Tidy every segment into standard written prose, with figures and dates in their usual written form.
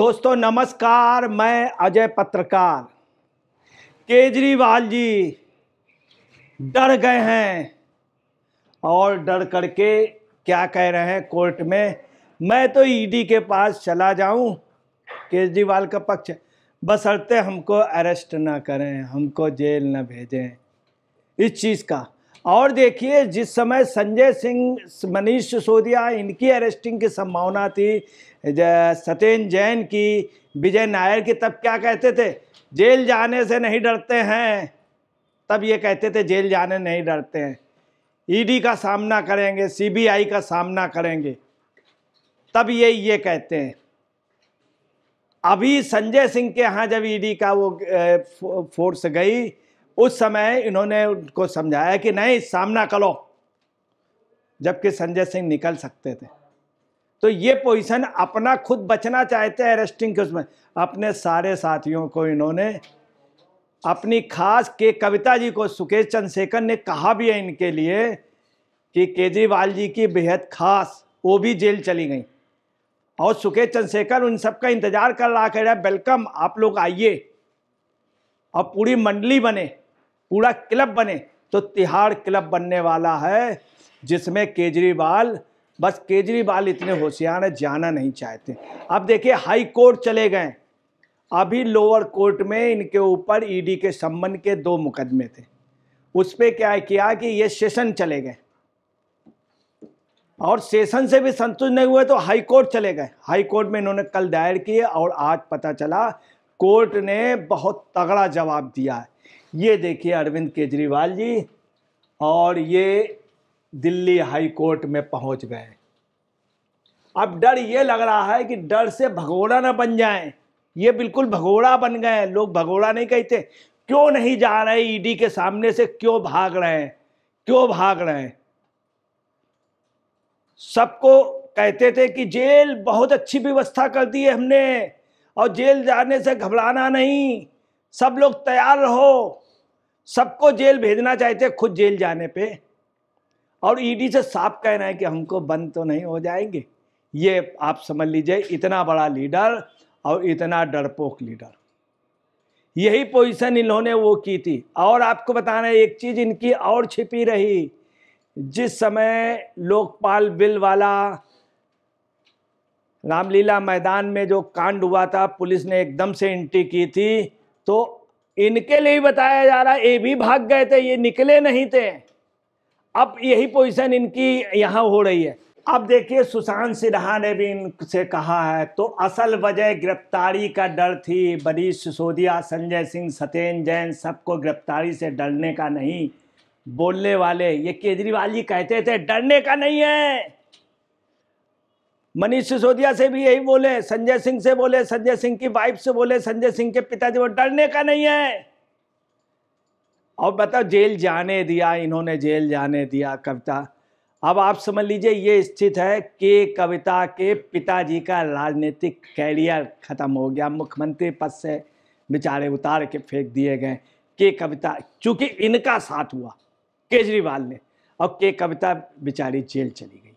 दोस्तों नमस्कार, मैं अजय पत्रकार। केजरीवाल जी डर गए हैं और डर करके क्या कह रहे हैं कोर्ट में, मैं तो ईडी के पास चला जाऊं, केजरीवाल का पक्ष, बशर्ते हमको अरेस्ट ना करें, हमको जेल ना भेजें, इस चीज़ का। और देखिए, जिस समय संजय सिंह, मनीष सिसोदिया, इनकी अरेस्टिंग की संभावना थी, सत्येंद्र जैन की, विजय नायर की, तब क्या कहते थे, जेल जाने से नहीं डरते हैं। तब ये कहते थे जेल जाने नहीं डरते हैं, ईडी का सामना करेंगे, सीबीआई का सामना करेंगे, तब ये कहते हैं। अभी संजय सिंह के यहाँ जब ईडी का वो फोर्स गई, उस समय इन्होंने उनको समझाया कि नहीं सामना करो, जबकि संजय सिंह निकल सकते थे। तो ये पोजीशन, अपना खुद बचना चाहते हैं अरेस्टिंग के, उसमें अपने सारे साथियों को इन्होंने, अपनी खास के कविता जी को, सुकेश चंद्रशेखर ने कहा भी है इनके लिए कि केजरीवाल जी की बेहद खास, वो भी जेल चली गई और सुकेश चंद्रशेखर उन सबका इंतजार कर रहा, कह रहा वेलकम, आप लोग आइए, और पूरी मंडली बने, पूरा क्लब बने। तो तिहाड़ क्लब बनने वाला है, जिसमें केजरीवाल, बस केजरीवाल इतने होशियार हैं, जाना नहीं चाहते। अब देखिए, हाई कोर्ट चले गए, अभी लोअर कोर्ट में इनके ऊपर ईडी के संबंध के 2 मुकदमे थे, उस पर क्या किया कि ये सेशन चले गए, और सेशन से भी संतुष्ट नहीं हुए तो हाई कोर्ट चले गए। हाई कोर्ट में इन्होंने कल दायर किए और आज पता चला कोर्ट ने बहुत तगड़ा जवाब दिया है। ये देखिए अरविंद केजरीवाल जी, और ये दिल्ली हाई कोर्ट में पहुंच गए। अब डर ये लग रहा है कि डर से भगोड़ा ना बन जाएं, ये बिल्कुल भगोड़ा बन गए। लोग भगोड़ा नहीं कहते, क्यों नहीं जा रहे ईडी के सामने से, क्यों भाग रहे हैं, क्यों भाग रहे हैं। सबको कहते थे कि जेल बहुत अच्छी व्यवस्था कर दी है हमने, और जेल जाने से घबराना नहीं, सब लोग तैयार रहो, सबको जेल भेजना चाहते खुद जेल जाने पे, और ईडी से साफ कहना है कि हमको बंद तो नहीं हो जाएंगे। ये आप समझ लीजिए, इतना बड़ा लीडर और इतना डरपोक लीडर, यही पोजीशन इन्होंने वो की थी। और आपको बताना है एक चीज़ इनकी और छिपी रही, जिस समय लोकपाल बिल वाला रामलीला मैदान में जो कांड हुआ था, पुलिस ने एकदम से एंट्री की थी, तो इनके लिए बताया जा रहा है ये भी भाग गए थे, ये निकले नहीं थे। अब यही पोजीशन इनकी यहाँ हो रही है। अब देखिए, सुशांत सिन्हा ने भी इनसे कहा है, तो असल वजह गिरफ्तारी का डर थी, मनीष सिसोदिया, संजय सिंह, सत्येंद्र जैन, सबको गिरफ्तारी से डरने का नहीं बोलने वाले। ये केजरीवाल जी कहते थे डरने का नहीं है, मनीष सिसोदिया से भी यही बोले, संजय सिंह से बोले, संजय सिंह की वाइफ से बोले, संजय सिंह के पिताजी, वो डरने का नहीं है। और बताओ, जेल जाने दिया इन्होंने, जेल जाने दिया कविता। अब आप समझ लीजिए, ये स्थित है कि कविता के पिताजी का राजनीतिक कैरियर खत्म हो गया, मुख्यमंत्री पद से बेचारे उतार के फेंक दिए गए। के कविता, चूंकि इनका साथ हुआ केजरीवाल ने, और के कविता बेचारी जेल चली गई,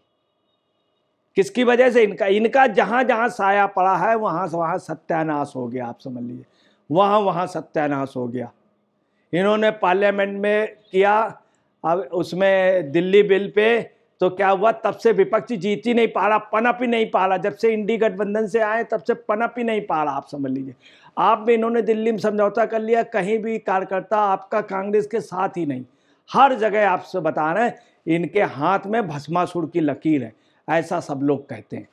किसकी वजह से, इनका जहां जहां साया पड़ा है वहां वहां सत्यानाश हो गया। आप समझ लीजिए, वहां वहां सत्यानाश हो गया। इन्होंने पार्लियामेंट में किया, अब उसमें दिल्ली बिल पे तो क्या हुआ, तब से विपक्ष जीत ही नहीं पा रहा, पनप ही नहीं पा रहा, जब से इंडी गठबंधन से आए तब से पनप ही नहीं पा रहा। आप समझ लीजिए, आप भी, इन्होंने दिल्ली में समझौता कर लिया, कहीं भी कार्यकर्ता आपका कांग्रेस के साथ ही नहीं, हर जगह आपसे बता रहे हैं इनके हाथ में भस्मासुर की लकीर है, ऐसा सब लोग कहते हैं।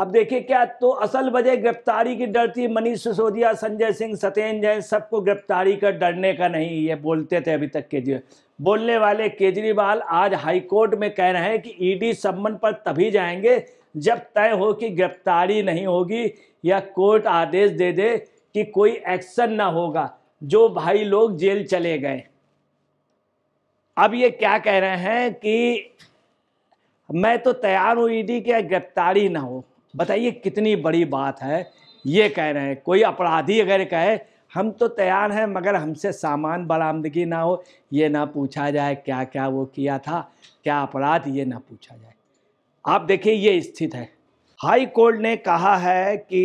अब देखिए क्या, तो असल वजह गिरफ्तारी की डर थी, मनीष सिसोदिया, संजय सिंह, सत्येंद्र जैन, सबको गिरफ्तारी का डरने का नहीं, ये बोलते थे अभी तक केजरीवाल। बोलने वाले केजरीवाल आज हाईकोर्ट में कह रहे हैं कि ईडी सम्मन पर तभी जाएंगे जब तय हो कि गिरफ्तारी नहीं होगी, या कोर्ट आदेश दे दे कि कोई एक्शन ना होगा, जो भाई लोग जेल चले गए। अब ये क्या कह रहे हैं कि मैं तो तैयार हूँ ईडी के, गिरफ्तारी ना हो। बताइए कितनी बड़ी बात है, ये कह रहे हैं कोई अपराधी अगर कहे हम तो तैयार हैं, मगर हमसे सामान बरामदगी ना हो, ये ना पूछा जाए क्या क्या वो किया था, क्या अपराध, ये ना पूछा जाए। आप देखिए, ये स्थिति है। हाई कोर्ट ने कहा है कि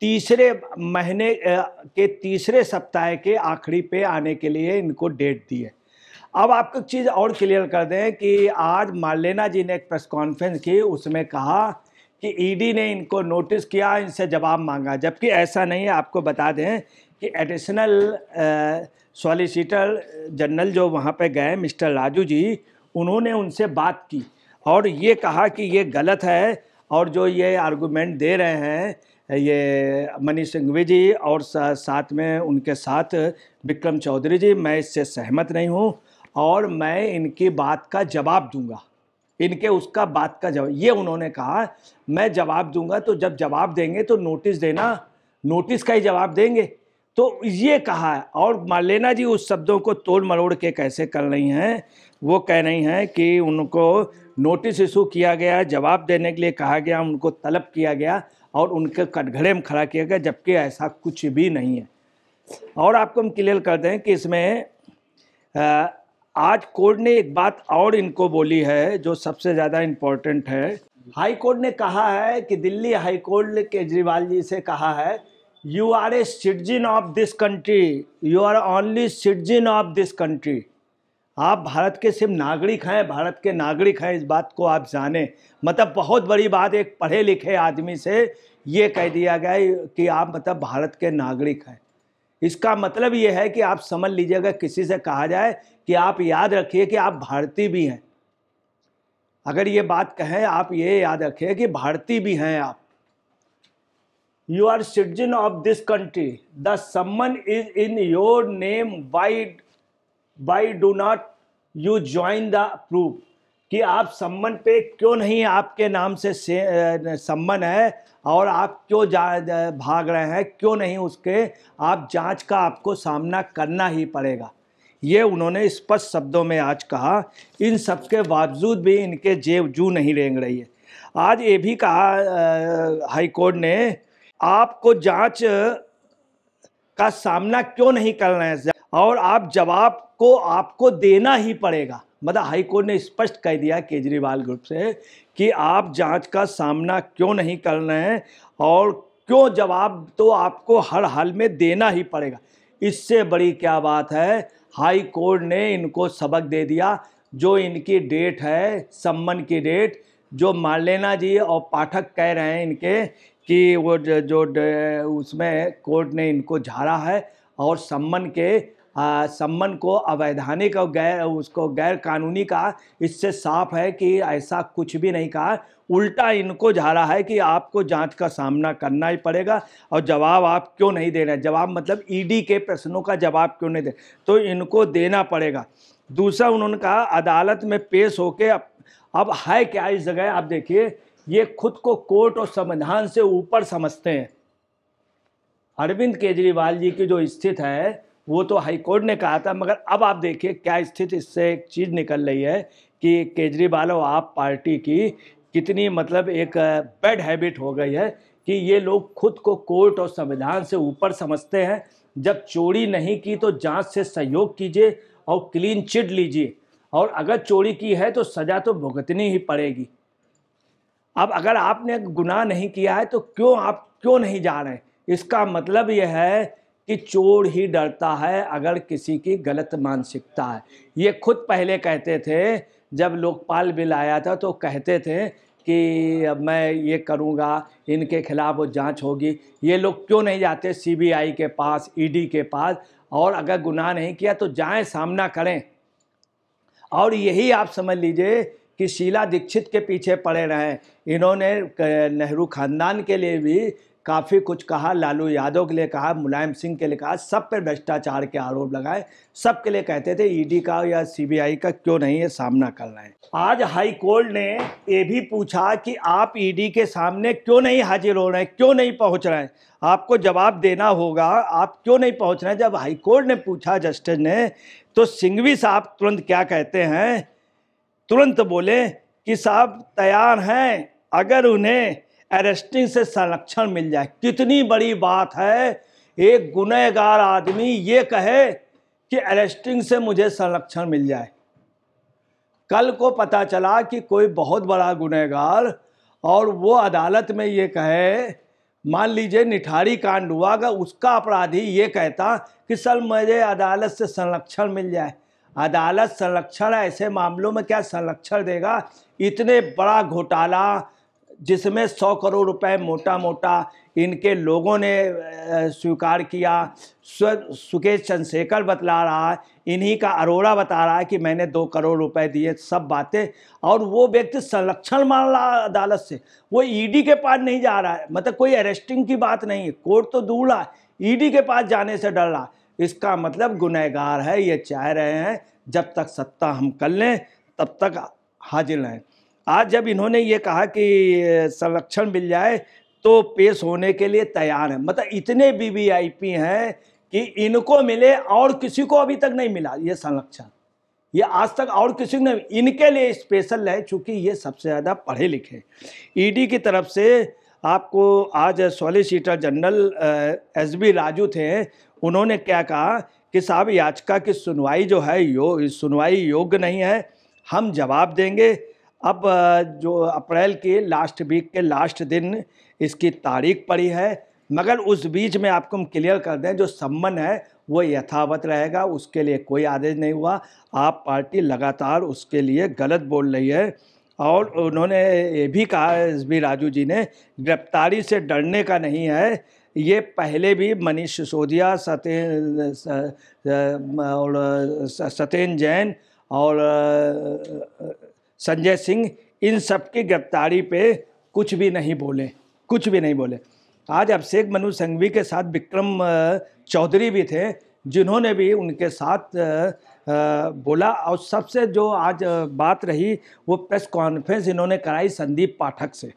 तीसरे महीने के तीसरे सप्ताह के आखिरी पे आने के लिए इनको डेट दी है। अब आपको एक चीज़ और क्लियर कर दें कि आज मालेना जी ने एक प्रेस कॉन्फ्रेंस की, उसमें कहा कि ईडी ने इनको नोटिस किया, इनसे जवाब मांगा, जबकि ऐसा नहीं है। आपको बता दें कि एडिशनल सॉलिसिटर जनरल जो वहाँ पे गए मिस्टर राजू जी, उन्होंने उनसे बात की और ये कहा कि ये गलत है, और जो ये आर्गूमेंट दे रहे हैं ये मनीष संघवी जी और साथ में उनके साथ विक्रम चौधरी जी, मैं इससे सहमत नहीं हूँ और मैं इनकी बात का जवाब दूंगा, इनके उसका बात का जवाब, ये उन्होंने कहा। मैं जवाब दूंगा तो जब जवाब देंगे तो नोटिस देना, नोटिस का ही जवाब देंगे, तो ये कहा है। और मालेना जी उस शब्दों को तोड़ मरोड़ के कैसे कर रही हैं, वो कह रही हैं कि उनको नोटिस इशू किया गया, जवाब देने के लिए कहा गया, उनको तलब किया गया और उनके कटघरे में खड़ा किया गया, जबकि ऐसा कुछ भी नहीं है। और आपको हम क्लियर कर दें कि इसमें आज कोर्ट ने एक बात और इनको बोली है जो सबसे ज़्यादा इम्पोर्टेंट है। हाई कोर्ट ने कहा है कि दिल्ली हाई कोर्ट ने केजरीवाल जी से कहा है, you are a citizen of this country, you are only citizen of this country. आप भारत के सिर्फ नागरिक हैं, भारत के नागरिक हैं, इस बात को आप जाने। मतलब बहुत बड़ी बात, एक पढ़े लिखे आदमी से ये कह दिया गया कि आप मतलब भारत के नागरिक हैं। इसका मतलब ये है कि आप समझ लीजिएगा, किसी से कहा जाए कि आप याद रखिए कि आप भारतीय भी हैं, अगर ये बात कहें, आप ये याद रखिए कि भारतीय भी हैं आप। You are citizen of this country, the summon is in your name, why do not you join the proof, कि आप सम्मन पे क्यों नहीं, आपके नाम से सम्मन है और आप क्यों भाग रहे हैं, क्यों नहीं उसके आप जांच का आपको सामना करना ही पड़ेगा। ये उन्होंने स्पष्ट शब्दों में आज कहा। इन सब के बावजूद भी इनके जेब जू नहीं रेंग रही है। आज ये भी कहा हाई कोर्ट ने, आपको जांच का सामना क्यों नहीं कर रहे हैं और आप जवाब को आपको देना ही पड़ेगा। मतलब हाई कोर्ट ने स्पष्ट कह दिया केजरीवाल ग्रुप से कि आप जांच का सामना क्यों नहीं कर रहे हैं और क्यों जवाब तो आपको हर हाल में देना ही पड़ेगा। इससे बड़ी क्या बात है, हाई कोर्ट ने इनको सबक दे दिया। जो इनकी डेट है सम्मन की डेट, जो मालेना जी और पाठक कह रहे हैं इनके कि वो जो उसमें कोर्ट ने इनको झाड़ा है और सम्मन के सम्मन को अवैधानिक और गैर कानूनी का, इससे साफ है कि ऐसा कुछ भी नहीं कहा, उल्टा इनको झाड़ा है कि आपको जांच का सामना करना ही पड़ेगा और जवाब आप क्यों नहीं दे रहे हैं। जवाब मतलब ईडी के प्रश्नों का जवाब क्यों नहीं दे, तो इनको देना पड़ेगा। दूसरा उन्होंने कहा अदालत में पेश होके, अब है क्या इस जगह, आप देखिए ये खुद को कोर्ट और संविधान से ऊपर समझते हैं। अरविंद केजरीवाल जी की जो स्थिति है वो तो हाईकोर्ट ने कहा था, मगर अब आप देखिए क्या स्थिति, इससे एक चीज़ निकल रही है कि केजरीवाल और आप पार्टी की कितनी मतलब एक बैड हैबिट हो गई है कि ये लोग खुद को कोर्ट और संविधान से ऊपर समझते हैं। जब चोरी नहीं की तो जांच से सहयोग कीजिए और क्लीन चिट लीजिए, और अगर चोरी की है तो सज़ा तो भुगतनी ही पड़ेगी। अब अगर आपने गुनाह नहीं किया है तो आप क्यों नहीं जा रहे हैं, इसका मतलब यह है कि चोर ही डरता है अगर किसी की गलत मानसिकता है। ये खुद पहले कहते थे, जब लोकपाल बिल आया था तो कहते थे कि मैं ये करूँगा, इनके खिलाफ वो जांच होगी। ये लोग क्यों नहीं जाते सीबीआई के पास, ईडी के पास, और अगर गुनाह नहीं किया तो जाएं, सामना करें। और यही आप समझ लीजिए कि शीला दीक्षित के पीछे पड़े रहें। इन्होंने नेहरू खानदान के लिए भी काफ़ी कुछ कहा, लालू यादव के लिए कहा, मुलायम सिंह के लिए कहा, सब पर भ्रष्टाचार के आरोप लगाए, सब के लिए कहते थे ईडी का या सीबीआई का क्यों नहीं है सामना कर रहे हैं। आज हाई कोर्ट ने ये भी पूछा कि आप ईडी के सामने क्यों नहीं हाजिर हो रहे हैं, क्यों नहीं पहुंच रहे हैं, आपको जवाब देना होगा, आप क्यों नहीं पहुँच रहे हैं। जब हाई कोर्ट ने पूछा जस्टिस ने, तो संघवी साहब तुरंत क्या कहते हैं, तुरंत बोले कि साहब तैयार हैं अगर उन्हें अरेस्टिंग से संरक्षण मिल जाए। कितनी बड़ी बात है, एक गुनहगार आदमी ये कहे कि अरेस्टिंग से मुझे संरक्षण मिल जाए। कल को पता चला कि कोई बहुत बड़ा गुनहगार और वो अदालत में ये कहे, मान लीजिए निठारी कांड हुआ, अगर उसका अपराधी ये कहता कि सर मुझे अदालत से संरक्षण मिल जाए, अदालत संरक्षण ऐसे मामलों में क्या संरक्षण देगा? इतने बड़ा घोटाला जिसमें 100 करोड़ रुपए मोटा मोटा इनके लोगों ने स्वीकार किया। सुकेश चंद्रशेखर बतला रहा है, इन्हीं का अरोड़ा बता रहा है कि मैंने 2 करोड़ रुपए दिए, सब बातें, और वो व्यक्ति संरक्षण मान रहा अदालत से। वो ईडी के पास नहीं जा रहा है, मतलब कोई अरेस्टिंग की बात नहीं है, कोर्ट तो दूर रहा, ईडी के पास जाने से डर रहा। इसका मतलब गुनहगार है, ये चाह रहे हैं जब तक सत्ता हम कर लें तब तक हाजिर रहें। आज जब इन्होंने ये कहा कि संरक्षण मिल जाए तो पेश होने के लिए तैयार है, मतलब इतने वीवीआईपी हैं कि इनको मिले और किसी को अभी तक नहीं मिला ये संरक्षण, ये आज तक और किसी को नहीं, इनके लिए स्पेशल है चूँकि ये सबसे ज़्यादा पढ़े लिखे। ईडी की तरफ से आपको आज सॉलिसिटर जनरल एसबी राजू थे, उन्होंने क्या कहा कि साहब याचिका की सुनवाई जो है सुनवाई योग्य नहीं है, हम जवाब देंगे। अब जो अप्रैल के लास्ट वीक के लास्ट दिन इसकी तारीख पड़ी है, मगर उस बीच में आपको हम क्लियर कर दें जो सम्मन है वो यथावत रहेगा, उसके लिए कोई आदेश नहीं हुआ। आप पार्टी लगातार उसके लिए गलत बोल रही है। और उन्होंने ये भी कहा एसबी राजू जी ने, गिरफ्तारी से डरने का नहीं है, ये पहले भी मनीष सिसोदिया, सत्येंद्र जैन और संजय सिंह, इन सब की गिरफ्तारी पे कुछ भी नहीं बोले, कुछ भी नहीं बोले। आज अभिषेक मनु संघवी के साथ विक्रम चौधरी भी थे, जिन्होंने भी उनके साथ बोला। और सबसे जो आज बात रही वो प्रेस कॉन्फ्रेंस इन्होंने कराई संदीप पाठक से।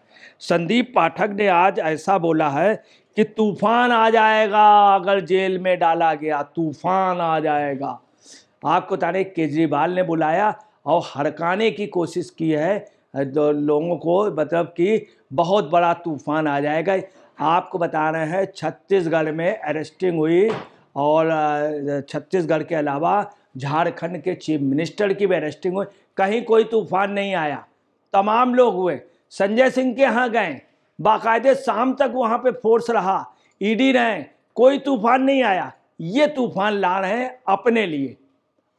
संदीप पाठक ने आज ऐसा बोला है कि तूफान आ जाएगा अगर जेल में डाला गया, तूफान आ जाएगा। आपको ताने केजरीवाल ने बुलाया और हड़काने की कोशिश की है लोगों को, मतलब कि बहुत बड़ा तूफान आ जाएगा। आपको बता रहे हैं छत्तीसगढ़ में अरेस्टिंग हुई और छत्तीसगढ़ के अलावा झारखंड के चीफ मिनिस्टर की भी अरेस्टिंग हुई, कहीं कोई तूफान नहीं आया, तमाम लोग हुए। संजय सिंह के यहाँ गए, बाकायदे शाम तक वहाँ पे फोर्स रहा, ईडी रहे, कोई तूफान नहीं आया। ये तूफान ला रहे हैं अपने लिए।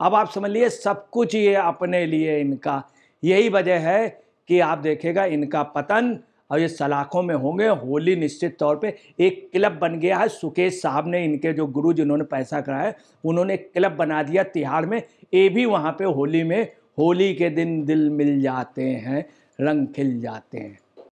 अब आप समझिए सब कुछ ये अपने लिए इनका, यही वजह है कि आप देखेगा इनका पतन और ये सलाखों में होंगे। होली निश्चित तौर पे एक क्लब बन गया है, सुकेश साहब ने, इनके जो गुरु जिन्होंने पैसा कराया, उन्होंने क्लब बना दिया तिहाड़ में, ये भी वहाँ पे होली में, होली के दिन दिल मिल जाते हैं, रंग खिल जाते हैं।